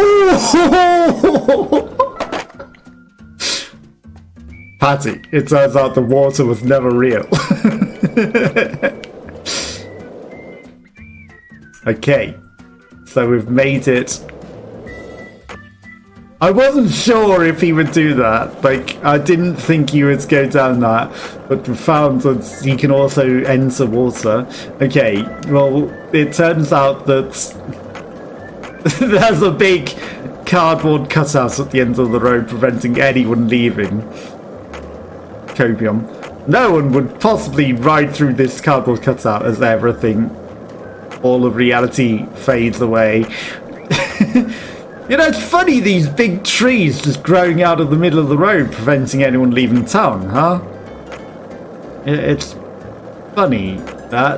Oh! Patty, it turns out the water was never real. Okay. So we've made it. I wasn't sure if he would do that. Like, I didn't think he would go down that. But we found that he can also enter water. Okay, well, it turns out that there's a big cardboard cutout at the end of the road preventing anyone leaving. Copium. No one would possibly ride through this cardboard cutout as everything. All of reality fades away. You know, it's funny, these big trees just growing out of the middle of the road, preventing anyone leaving town, huh? It's funny, that.